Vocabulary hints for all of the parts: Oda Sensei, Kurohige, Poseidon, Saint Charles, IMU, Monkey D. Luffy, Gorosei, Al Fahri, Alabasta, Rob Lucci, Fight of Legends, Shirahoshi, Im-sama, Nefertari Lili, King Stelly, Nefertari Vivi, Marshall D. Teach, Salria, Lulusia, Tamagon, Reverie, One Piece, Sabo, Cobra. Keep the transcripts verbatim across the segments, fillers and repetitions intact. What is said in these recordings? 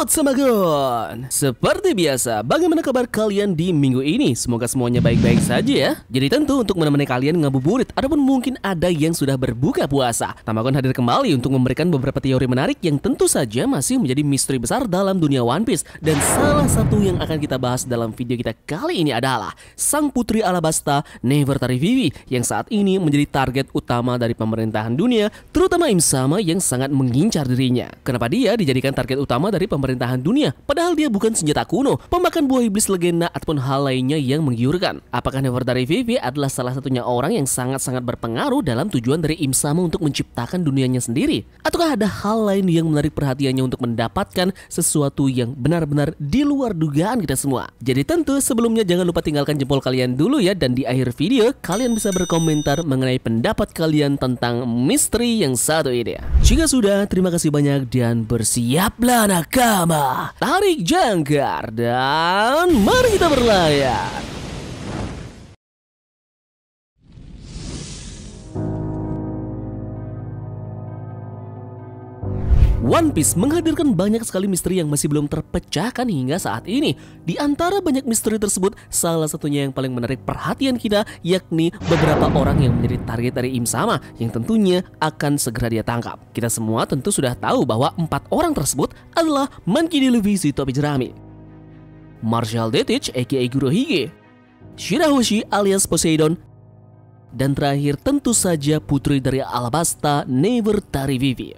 Halo Tamagon. Seperti biasa, bagaimana kabar kalian di minggu ini? Semoga semuanya baik-baik saja ya. Jadi tentu untuk menemani kalian ngabuburit, ataupun mungkin ada yang sudah berbuka puasa, Tamagon hadir kembali untuk memberikan beberapa teori menarik yang tentu saja masih menjadi misteri besar dalam dunia One Piece. Dan salah satu yang akan kita bahas dalam video kita kali ini adalah sang putri Alabasta, Nefertari Vivi, yang saat ini menjadi target utama dari pemerintahan dunia, terutama Im-sama yang sangat mengincar dirinya. Kenapa dia dijadikan target utama dari pemerintahan dunia, padahal dia bukan senjata kuno, pemakan buah iblis legenda, ataupun hal lainnya yang menggiurkan? Apakah Nefertari Vivi adalah salah satunya orang yang sangat-sangat berpengaruh dalam tujuan dari Im-sama untuk menciptakan dunianya sendiri? Ataukah ada hal lain yang menarik perhatiannya untuk mendapatkan sesuatu yang benar-benar di luar dugaan kita semua? Jadi tentu sebelumnya jangan lupa tinggalkan jempol kalian dulu ya, dan di akhir video kalian bisa berkomentar mengenai pendapat kalian tentang misteri yang satu ini. Jika sudah, terima kasih banyak dan bersiaplah anak Kama, tarik jangkar dan mari kita berlayar. One Piece menghadirkan banyak sekali misteri yang masih belum terpecahkan hingga saat ini. Di antara banyak misteri tersebut, salah satunya yang paling menarik perhatian kita, yakni beberapa orang yang menjadi target dari Im-sama, yang tentunya akan segera dia tangkap. Kita semua tentu sudah tahu bahwa empat orang tersebut adalah Monkey D. Luffy si topi jerami, Marshall D. Teach aka Kurohige, Shirahoshi alias Poseidon, dan terakhir tentu saja putri dari Alabasta, Nefertari Vivi.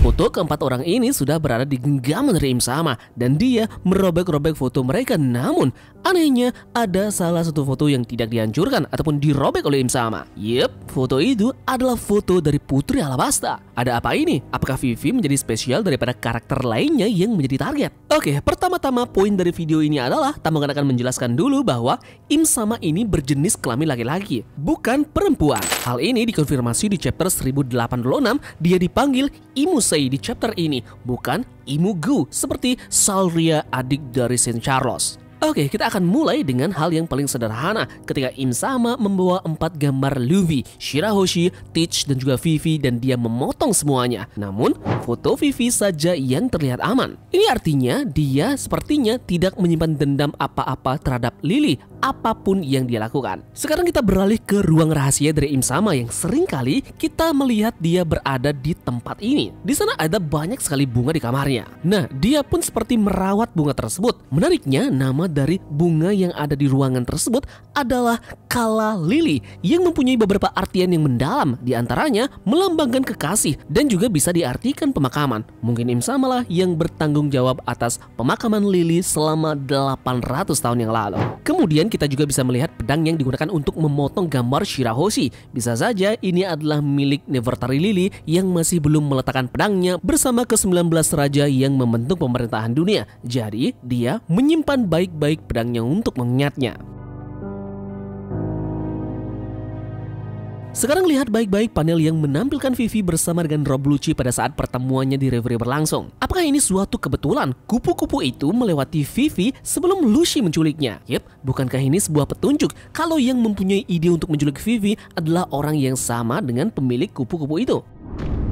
Foto keempat orang ini sudah berada di genggaman dari Im-sama dan dia merobek-robek foto mereka. Namun anehnya ada salah satu foto yang tidak dihancurkan ataupun dirobek oleh Im-sama. Yep, foto itu adalah foto dari Putri Alabasta. Ada apa ini? Apakah Vivi menjadi spesial daripada karakter lainnya yang menjadi target? Oke, pertama-tama poin dari video ini adalah Tamagon akan menjelaskan dulu bahwa Im-sama ini berjenis kelamin laki-laki, bukan perempuan. Hal ini dikonfirmasi di chapter seribu delapan puluh enam. Dia dipanggil Imus di chapter ini, bukan Imugu seperti Salria adik dari Saint Charles. Oke, kita akan mulai dengan hal yang paling sederhana ketika Im-sama membawa empat gambar Luffy, Shirahoshi, Teach, dan juga Vivi dan dia memotong semuanya. Namun foto Vivi saja yang terlihat aman. Ini artinya dia sepertinya tidak menyimpan dendam apa-apa terhadap Lili apapun yang dia lakukan. Sekarang kita beralih ke ruang rahasia dari Im-sama yang seringkali kita melihat dia berada di tempat ini. Di sana ada banyak sekali bunga di kamarnya. Nah, dia pun seperti merawat bunga tersebut. Menariknya, nama dari bunga yang ada di ruangan tersebut adalah Kala Lili yang mempunyai beberapa artian yang mendalam, di antaranya melambangkan kekasih dan juga bisa diartikan pemakaman. Mungkin Im-sama lah yang bertanggung jawab atas pemakaman Lili selama delapan ratus tahun yang lalu. Kemudian kita juga bisa melihat pedang yang digunakan untuk memotong gambar Shirahoshi. Bisa saja ini adalah milik Nefertari Lili yang masih belum meletakkan pedangnya bersama kesembilan belas raja yang membentuk pemerintahan dunia. Jadi dia menyimpan baik-baik pedangnya untuk mengingatnya. Sekarang lihat baik-baik panel yang menampilkan Vivi bersama dengan Rob Lucci pada saat pertemuannya di Reverie berlangsung. Apakah ini suatu kebetulan? Kupu-kupu itu melewati Vivi sebelum Lucci menculiknya. Yep, bukankah ini sebuah petunjuk kalau yang mempunyai ide untuk menculik Vivi adalah orang yang sama dengan pemilik kupu-kupu itu?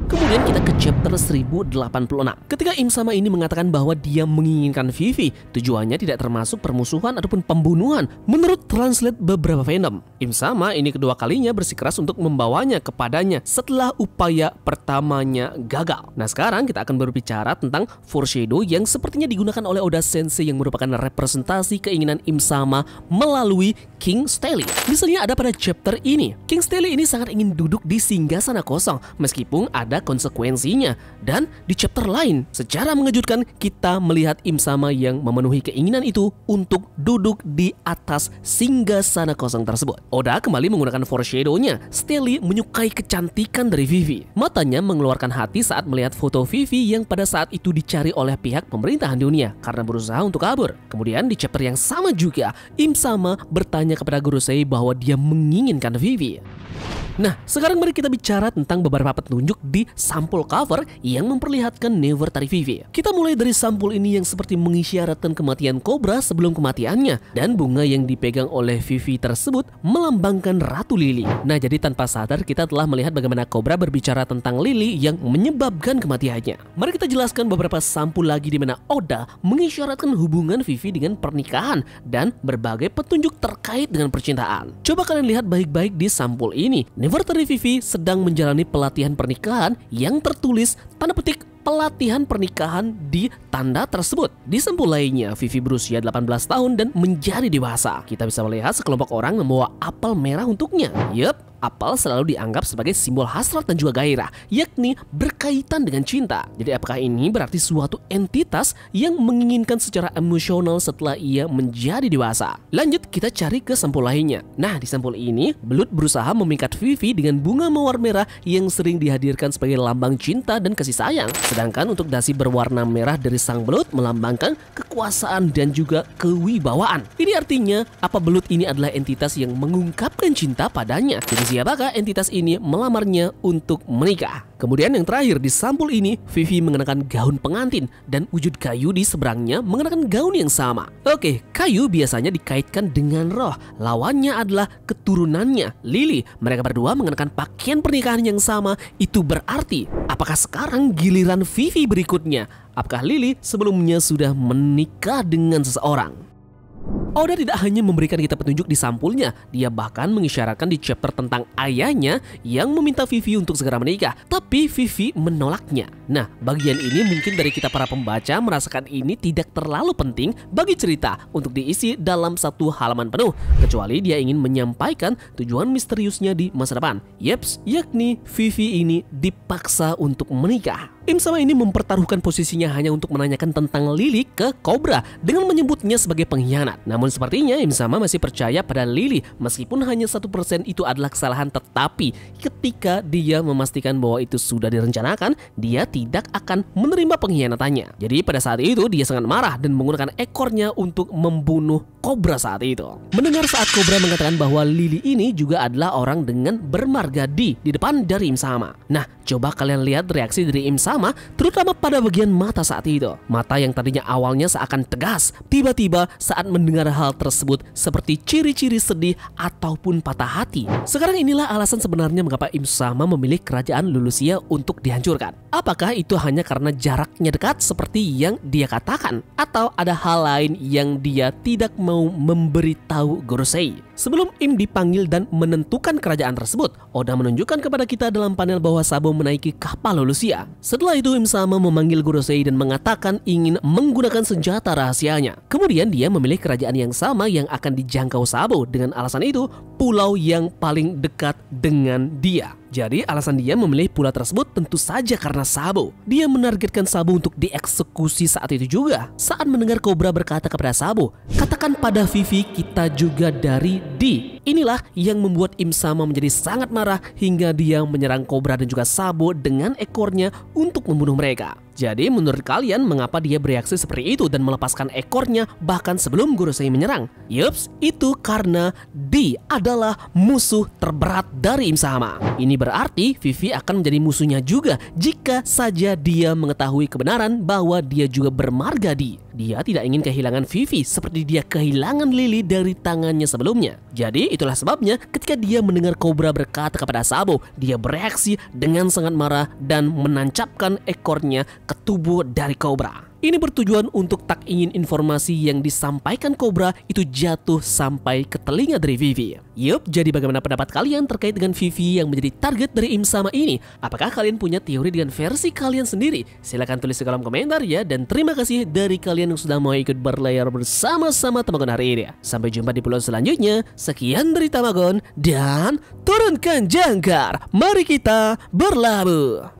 Kemudian kita ke chapter seribu delapan puluh enam. Ketika Im-sama ini mengatakan bahwa dia menginginkan Vivi, tujuannya tidak termasuk permusuhan ataupun pembunuhan menurut translate beberapa fandom. Im-sama ini kedua kalinya bersikeras untuk membawanya kepadanya setelah upaya pertamanya gagal. Nah, sekarang kita akan berbicara tentang foreshadow yang sepertinya digunakan oleh Oda Sensei yang merupakan representasi keinginan Im-sama melalui King Stelly. Misalnya ada pada chapter ini. King Stelly ini sangat ingin duduk di singgasana kosong meskipun ada konsekuensinya. Dan di chapter lain secara mengejutkan kita melihat Im-sama yang memenuhi keinginan itu untuk duduk di atas singgasana kosong tersebut. Oda kembali menggunakan foreshadow-nya. Stelly menyukai kecantikan dari Vivi. Matanya mengeluarkan hati saat melihat foto Vivi yang pada saat itu dicari oleh pihak pemerintahan dunia karena berusaha untuk kabur. Kemudian di chapter yang sama juga Im-sama bertanya kepada Gorosei bahwa dia menginginkan Vivi. Nah, sekarang mari kita bicara tentang beberapa petunjuk di sampul cover yang memperlihatkan Nefertari Vivi. Kita mulai dari sampul ini yang seperti mengisyaratkan kematian Cobra sebelum kematiannya, dan bunga yang dipegang oleh Vivi tersebut melambangkan Ratu Lili. Nah, jadi tanpa sadar kita telah melihat bagaimana Cobra berbicara tentang Lili yang menyebabkan kematiannya. Mari kita jelaskan beberapa sampul lagi di mana Oda mengisyaratkan hubungan Vivi dengan pernikahan dan berbagai petunjuk terkait dengan percintaan. Coba kalian lihat baik-baik di sampul ini. Nefertari Vivi sedang menjalani pelatihan pernikahan yang tertulis tanda petik pelatihan pernikahan di tanda tersebut. Di sampul lainnya, Vivi berusia delapan belas tahun dan menjadi dewasa. Kita bisa melihat sekelompok orang membawa apel merah untuknya. Yep, apel selalu dianggap sebagai simbol hasrat dan juga gairah, yakni berkaitan dengan cinta. Jadi apakah ini berarti suatu entitas yang menginginkan secara emosional setelah ia menjadi dewasa? Lanjut, kita cari ke sampul lainnya. Nah, di sampul ini, belut berusaha memikat Vivi dengan bunga mawar merah yang sering dihadirkan sebagai lambang cinta dan kasih sayang. Sedangkan untuk dasi berwarna merah dari sang belut melambangkan kekuasaan dan juga kewibawaan. Ini artinya apa belut ini adalah entitas yang mengungkapkan cinta padanya. Jadi siapakah entitas ini melamarnya untuk menikah? Kemudian yang terakhir, di sampul ini Vivi mengenakan gaun pengantin dan wujud kayu di seberangnya mengenakan gaun yang sama. Oke, kayu biasanya dikaitkan dengan roh, lawannya adalah keturunannya, Lili. Mereka berdua mengenakan pakaian pernikahan yang sama, itu berarti apakah sekarang giliran Vivi berikutnya? Apakah Lili sebelumnya sudah menikah dengan seseorang? Oda tidak hanya memberikan kita petunjuk di sampulnya, dia bahkan mengisyaratkan di chapter tentang ayahnya yang meminta Vivi untuk segera menikah, tapi Vivi menolaknya. Nah, bagian ini mungkin dari kita para pembaca merasakan ini tidak terlalu penting bagi cerita untuk diisi dalam satu halaman penuh, kecuali dia ingin menyampaikan tujuan misteriusnya di masa depan. Yeps, yakni Vivi ini dipaksa untuk menikah. Im-sama ini mempertaruhkan posisinya hanya untuk menanyakan tentang Lili ke Cobra dengan menyebutnya sebagai pengkhianat. Namun sepertinya Im-sama masih percaya pada Lili meskipun hanya satu persen itu adalah kesalahan, tetapi ketika dia memastikan bahwa itu sudah direncanakan, dia tidak akan menerima pengkhianatannya. Jadi pada saat itu dia sangat marah dan menggunakan ekornya untuk membunuh Cobra saat itu. Mendengar saat Cobra mengatakan bahwa Lili ini juga adalah orang dengan bermarga D di depan dari Im-sama. Nah, coba kalian lihat reaksi dari Im-sama, terutama pada bagian mata saat itu. Mata yang tadinya awalnya seakan tegas, tiba-tiba saat mendengar hal tersebut seperti ciri-ciri sedih ataupun patah hati. Sekarang inilah alasan sebenarnya mengapa Im-sama memilih kerajaan Lulusia untuk dihancurkan. Apakah itu hanya karena jaraknya dekat seperti yang dia katakan? Atau ada hal lain yang dia tidak mau memberitahu Gorosei? Sebelum Im dipanggil dan menentukan kerajaan tersebut, Oda menunjukkan kepada kita dalam panel bahwa Sabo menaiki kapal Lulusia. Setelah itu Im-sama memanggil Gorosei dan mengatakan ingin menggunakan senjata rahasianya. Kemudian dia memilih kerajaan yang sama yang akan dijangkau Sabo. Dengan alasan itu, pulau yang paling dekat dengan dia. Jadi alasan dia memilih pulau tersebut tentu saja karena Sabo. Dia menargetkan Sabo untuk dieksekusi saat itu juga. Saat mendengar Cobra berkata kepada Sabo, "Katakan pada Vivi kita juga dari D." Inilah yang membuat Im-sama menjadi sangat marah hingga dia menyerang Cobra dan juga Sabo dengan ekornya untuk membunuh mereka. Jadi menurut kalian mengapa dia bereaksi seperti itu dan melepaskan ekornya bahkan sebelum Gorosei menyerang? Yups, itu karena D adalah musuh terberat dari Im-sama. Ini berarti Vivi akan menjadi musuhnya juga jika saja dia mengetahui kebenaran bahwa dia juga bermarga D. Dia tidak ingin kehilangan Vivi seperti dia kehilangan Lili dari tangannya sebelumnya. Jadi itulah sebabnya ketika dia mendengar Cobra berkata kepada Sabo, dia bereaksi dengan sangat marah dan menancapkan ekornya ke tubuh dari Cobra. Ini bertujuan untuk tak ingin informasi yang disampaikan Cobra itu jatuh sampai ke telinga dari Vivi. Yup, jadi bagaimana pendapat kalian terkait dengan Vivi yang menjadi target dari Im-sama ini? Apakah kalian punya teori dengan versi kalian sendiri? Silahkan tulis di kolom komentar ya. Dan terima kasih dari kalian yang sudah mau ikut berlayar bersama-sama Tamagon hari ini. Sampai jumpa di pulau selanjutnya. Sekian dari Tamagon dan turunkan jangkar. Mari kita berlabuh.